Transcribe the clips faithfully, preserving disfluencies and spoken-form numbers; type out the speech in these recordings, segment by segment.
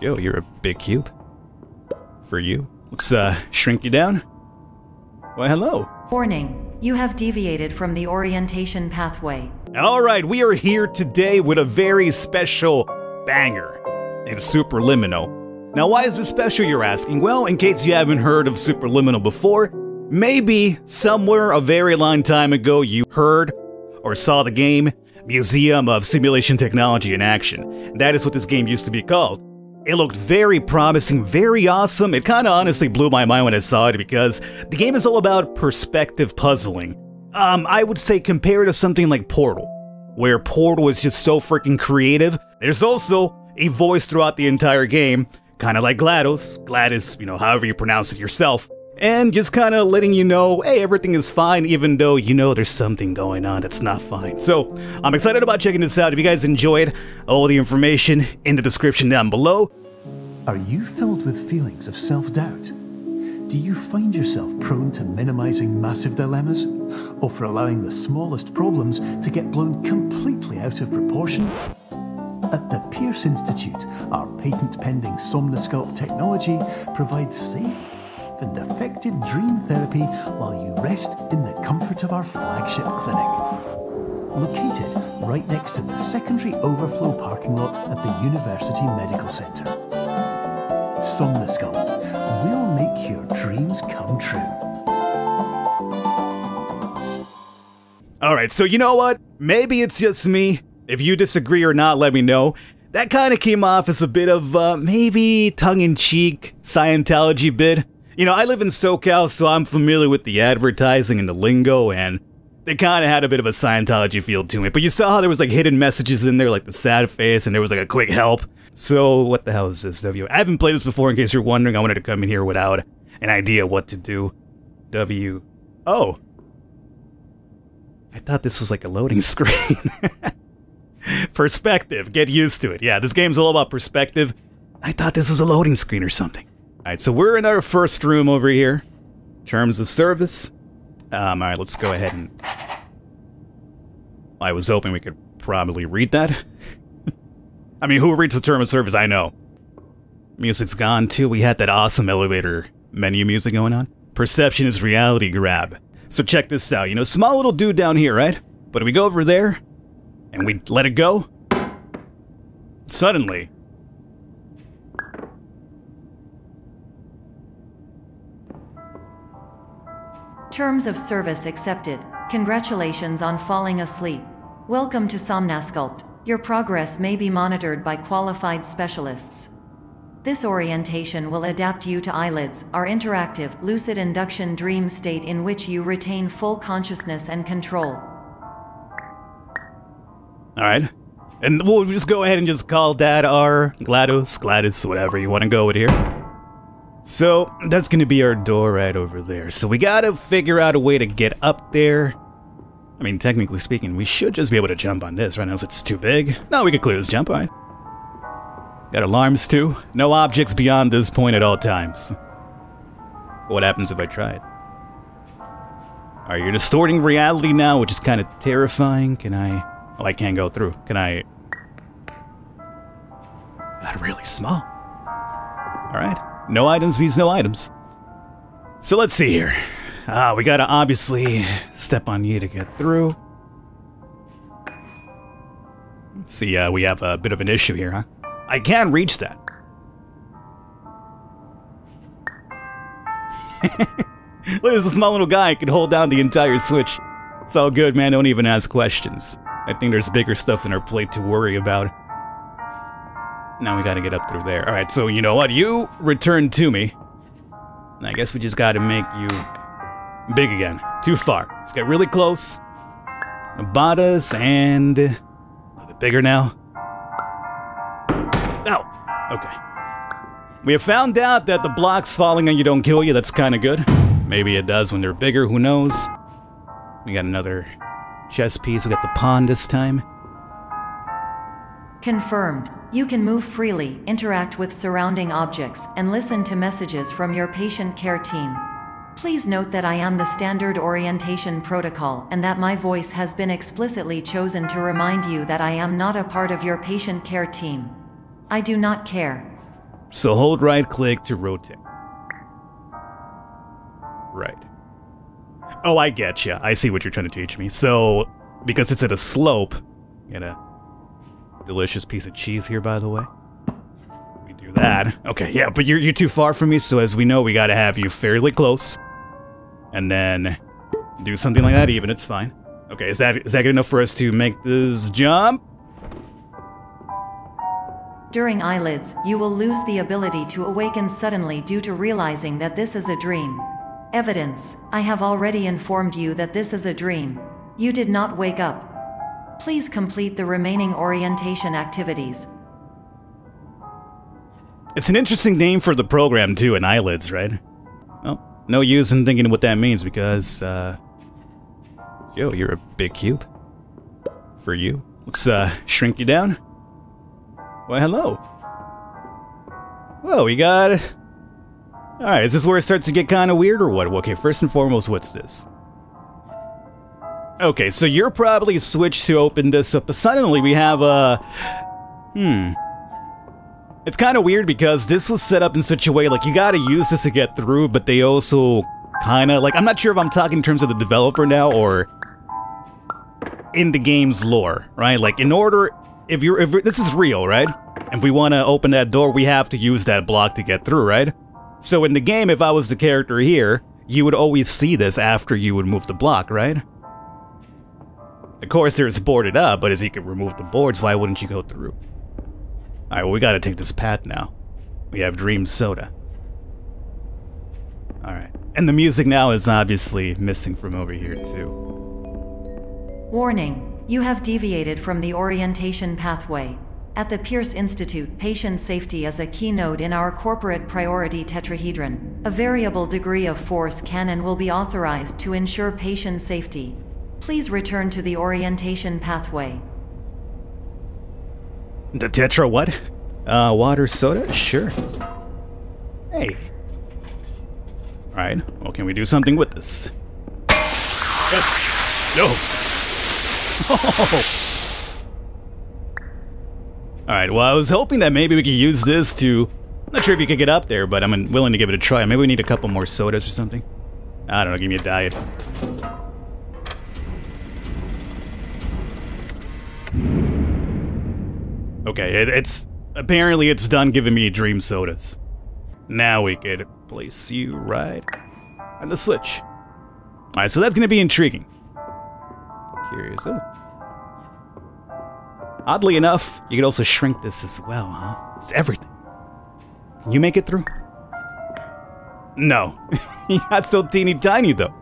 Yo, you're a big cube. For you. Let's uh, shrink you down. Why, hello. Warning, you have deviated from the orientation pathway. Alright, we are here today with a very special banger. It's Superliminal. Now, why is this special, you're asking? Well, in case you haven't heard of Superliminal before, maybe somewhere a very long time ago you heard or saw the game Museum of Simulation Technology in Action. That is what this game used to be called. It looked very promising, very awesome. It kind of honestly blew my mind when I saw it because the game is all about perspective puzzling. Um, I would say compared to something like Portal, where Portal is just so freaking creative. There's also a voice throughout the entire game, kind of like GLaDOS, GLaDOS, you know, however you pronounce it yourself, and just kind of letting you know, hey, everything is fine, even though you know there's something going on that's not fine. So, I'm excited about checking this out. If you guys enjoyed, all the information in the description down below. Are you filled with feelings of self-doubt? Do you find yourself prone to minimizing massive dilemmas? Or for allowing the smallest problems to get blown completely out of proportion? At the Pierce Institute, our patent-pending Somniscope technology provides safe and effective dream therapy while you rest in the comfort of our flagship clinic. Located right next to the secondary overflow parking lot at the University Medical Center. Somnasculpt will make your dreams come true. Alright, so you know what? Maybe it's just me. If you disagree or not, let me know. That kind of came off as a bit of, uh, maybe tongue-in-cheek Scientology bit. You know, I live in SoCal, so I'm familiar with the advertising and the lingo, and they kind of had a bit of a Scientology feel to it. But you saw how there was like hidden messages in there, like the sad face, and there was like a quick help. So what the hell is this, W? I haven't played this before, in case you're wondering. I wanted to come in here without an idea what to do. W. Oh. I thought this was like a loading screen. Perspective. Get used to it. Yeah, this game's all about perspective. I thought this was a loading screen or something. Alright, so we're in our first room over here. Terms of service. Um, alright, let's go ahead and... I was hoping we could probably read that. I mean, who reads the term of service? I know. Music's gone too. We had that awesome elevator menu music going on. Perception is reality grab. So check this out. You know, small little dude down here, right? But if we go over there, and we let it go... Suddenly... Terms of service accepted. Congratulations on falling asleep. Welcome to Somnasculpt. Your progress may be monitored by qualified specialists. This orientation will adapt you to eyelids, our interactive, lucid induction dream state in which you retain full consciousness and control. Alright. And we'll just go ahead and just call that our GLaDOS, GLaDOS, whatever you want to go with here. So, that's gonna be our door right over there. So we gotta figure out a way to get up there. I mean, technically speaking, we should just be able to jump on this right now, so it's too big. No, we can clear this jump, alright. Got alarms too. No objects beyond this point at all times. What happens if I try it? Alright, you're distorting reality now, which is kind of terrifying. Can I... Oh, I can't go through. Can I... Got really small. Alright. No items means no items. So let's see here. Ah, uh, we gotta obviously step on you to get through. See, uh, we have a bit of an issue here, huh? I can reach that. Look at this small little guy. I can hold down the entire switch. It's all good, man. Don't even ask questions. I think there's bigger stuff in our plate to worry about. Now we gotta get up through there. Alright, so you know what? You return to me. I guess we just gotta make you big again. Too far. Let's get really close. Nabatas and... A little bit bigger now. Ow! Okay. We have found out that the blocks falling on you don't kill you. That's kinda good. Maybe it does when they're bigger. Who knows? We got another chess piece. We got the pawn this time. Confirmed. You can move freely, interact with surrounding objects, and listen to messages from your patient care team. Please note that I am the standard orientation protocol and that my voice has been explicitly chosen to remind you that I am not a part of your patient care team. I do not care. So hold right click to rotate. Right. Oh, I get you. I see what you're trying to teach me. So, because it's at a slope, and a delicious piece of cheese here, by the way. We do that. Okay, yeah, but you're, you're too far from me, so as we know, we gotta have you fairly close. And then do something like that even, it's fine. Okay, is that is that good enough for us to make this jump? During eyelids, you will lose the ability to awaken suddenly due to realizing that this is a dream. Evidence, I have already informed you that this is a dream. You did not wake up. Please complete the remaining orientation activities. It's an interesting name for the program too, in eyelids, right? Well, no use in thinking what that means because, uh... yo, you're a big cube. For you. Let's, uh, shrink you down. Why, hello. Whoa, we got... Alright, is this where it starts to get kind of weird or what? Okay, first and foremost, what's this? Okay, so you're probably switched to open this up, but suddenly we have a... Hmm. It's kind of weird because this was set up in such a way, like, you gotta use this to get through, but they also kind of... Like, I'm not sure if I'm talking in terms of the developer now or... in the game's lore, right? Like, in order... If you're, if this is real, right? If we want to open that door, we have to use that block to get through, right? So in the game, if I was the character here, you would always see this after you would move the block, right? Of course, there's boarded up, but as you could remove the boards, why wouldn't you go through? Alright, well, we gotta take this path now. We have Dream Soda. Alright. And the music now is obviously missing from over here, too. Warning. You have deviated from the orientation pathway. At the Pierce Institute, patient safety is a keynote in our corporate priority tetrahedron. A variable degree of force can and will be authorized to ensure patient safety. Please return to the orientation pathway. The tetra what? Uh, water soda? Sure. Hey. Alright, well, can we do something with this? Yes. No. Oh. Alright, well I was hoping that maybe we could use this to... I'm not sure if you could get up there, but I'm willing to give it a try. Maybe we need a couple more sodas or something? I don't know, give me a diet. Okay, it, it's... Apparently it's done giving me dream sodas. Now we could place you right... on the switch. Alright, so that's gonna be intriguing. Curious. Oh. Oddly enough, you could also shrink this as well, huh? It's everything. Can you make it through? No. He got so teeny tiny, though.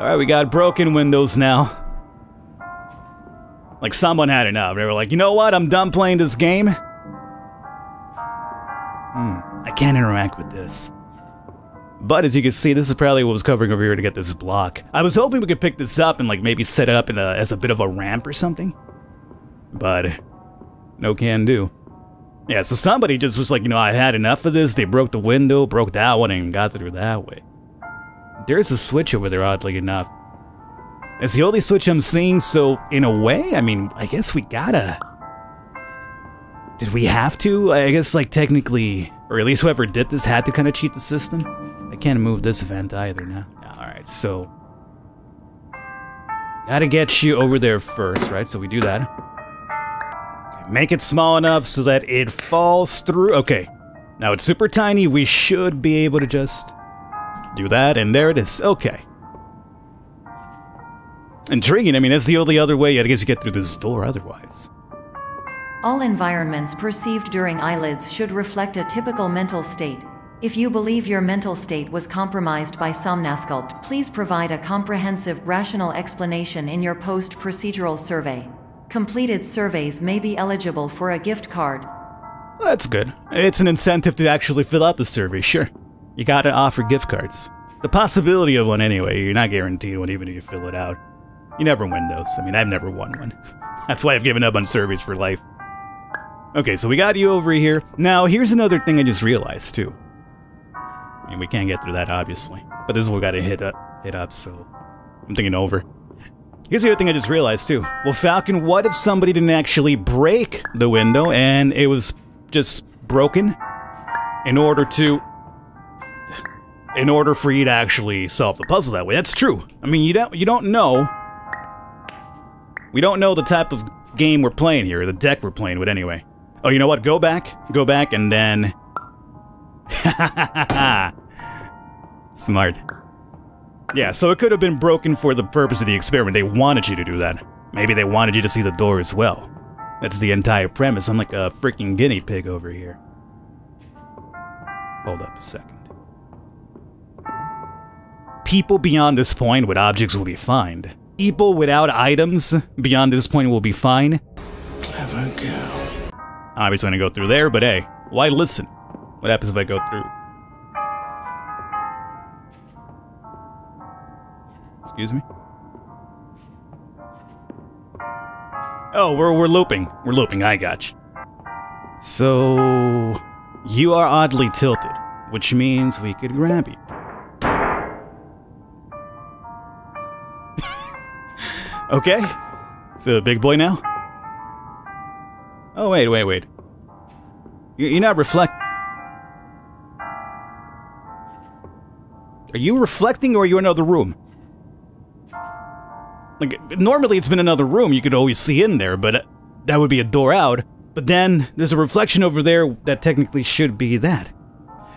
Alright, we got broken windows now. Like, someone had enough. They were like, you know what? I'm done playing this game. Hmm. I can't interact with this. But as you can see, this is probably what was covering over here to get this block. I was hoping we could pick this up and like maybe set it up in a, as a bit of a ramp or something. But no can do. Yeah, so somebody just was like, you know, I had enough of this. They broke the window, broke that one, and got through that way. There's a switch over there, oddly enough. It's the only switch I'm seeing, so in a way, I mean, I guess we gotta... Did we have to? I guess like technically, or at least whoever did this had to kind of cheat the system. I can't move this vent either now. Alright, so... Gotta get you over there first, right? So we do that. Okay, make it small enough so that it falls through. Okay. Now it's super tiny. We should be able to just do that, and there it is. Okay. Intriguing. I mean, that's the only other way I guess you get through this door otherwise. All environments perceived during eyelids should reflect a typical mental state. If you believe your mental state was compromised by Somnasculpt, please provide a comprehensive, rational explanation in your post-procedural survey. Completed surveys may be eligible for a gift card. Well, that's good. It's an incentive to actually fill out the survey, sure. You gotta offer gift cards. The possibility of one anyway, you're not guaranteed one even if you fill it out. You never win those. I mean, I've never won one. That's why I've given up on surveys for life. Okay, so we got you over here. Now, here's another thing I just realized, too. I mean, we can't get through that, obviously. But this is what we gotta hit up, hit up, so... I'm thinking over. Here's the other thing I just realized, too. Well, Falcon, what if somebody didn't actually break the window and it was just broken in order to... in order for you to actually solve the puzzle that way? That's true. I mean, you don't, you don't know. We don't know the type of game we're playing here, or the deck we're playing with anyway. Oh, you know what? Go back. Go back and then... Smart. Yeah, so it could have been broken for the purpose of the experiment. They wanted you to do that. Maybe they wanted you to see the door as well. That's the entire premise. I'm like a freaking guinea pig over here. Hold up a second. People beyond this point with objects will be fined. People without items beyond this point will be fine. Clever girl. Obviously I'm gonna go through there, but hey, why listen? What happens if I go through? Excuse me? Oh, we're, we're looping. We're looping, I got you. So... you are oddly tilted, which means we could grab you. Okay. So, big boy now? Oh, wait, wait, wait. You're not reflect... Are you reflecting or are you in another room? Like, normally it's been another room, you could always see in there, but that would be a door out. But then, there's a reflection over there that technically should be that.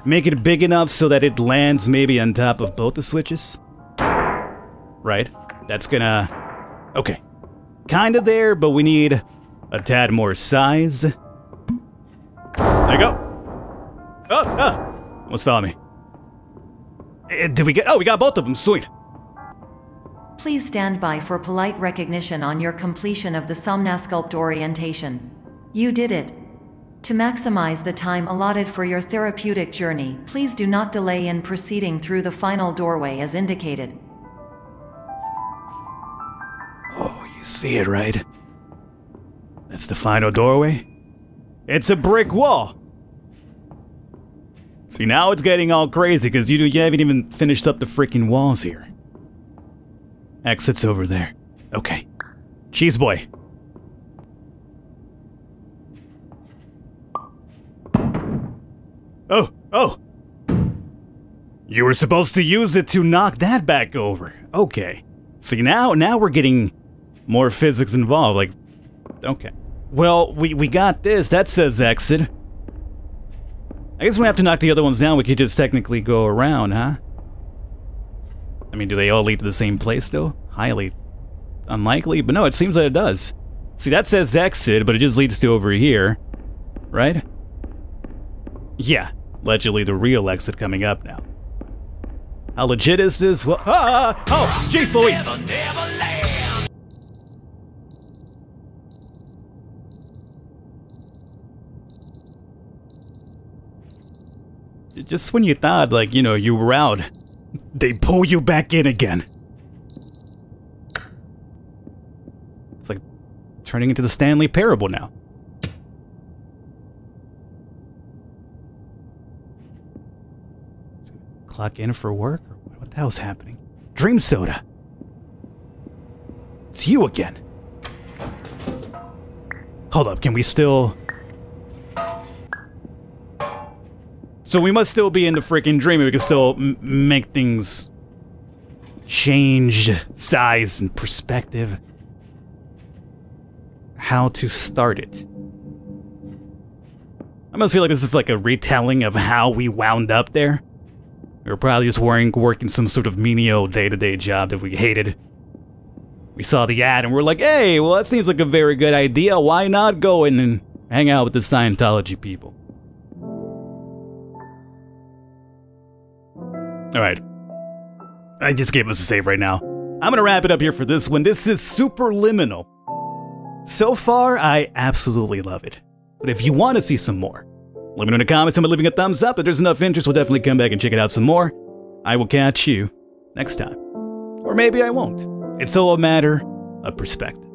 Make it big enough so that it lands maybe on top of both the switches. Right? That's gonna... okay. Kinda there, but we need a tad more size. There you go! Oh! Oh! Almost followed me. Did we get... oh, we got both of them, sweet! Please stand by for polite recognition on your completion of the Somnasculpt orientation. You did it. To maximize the time allotted for your therapeutic journey, please do not delay in proceeding through the final doorway as indicated. Oh, you see it, right? That's the final doorway? It's a brick wall! See, now it's getting all crazy, because you, you haven't even finished up the freaking walls here. Exit's over there. Okay. Cheese boy. Oh, oh! You were supposed to use it to knock that back over. Okay. See, now now we're getting more physics involved, like... okay. Well, we, we got this. That says exit. I guess we have to knock the other ones down. We could just technically go around, huh? I mean, do they all lead to the same place, though? Highly unlikely, but no, it seems that it does. See, that says exit, but it just leads to over here, right? Yeah, allegedly the real exit coming up now. How legit is this? Well, ah! Oh, jeez Louise! Never, never land. Just when you thought, like, you know, you were out, they pull you back in again. It's like turning into the Stanley Parable now. Clock in for work? Or what the hell's happening? Dream soda. It's you again. Hold up, can we still... so we must still be in the freaking dream, and we can still m make things change size and perspective. How to start it. I must feel like this is like a retelling of how we wound up there. We were probably just worrying, working some sort of menial day-to-day job that we hated. We saw the ad and we're like, hey, well that seems like a very good idea. Why not go in and hang out with the Scientology people? Alright, I just gave us a save right now. I'm gonna wrap it up here for this one. This is Superliminal. So far, I absolutely love it. But if you want to see some more, let me know in the comments and by leaving a thumbs up. If there's enough interest, we'll definitely come back and check it out some more. I will catch you next time. Or maybe I won't. It's all a matter of perspective.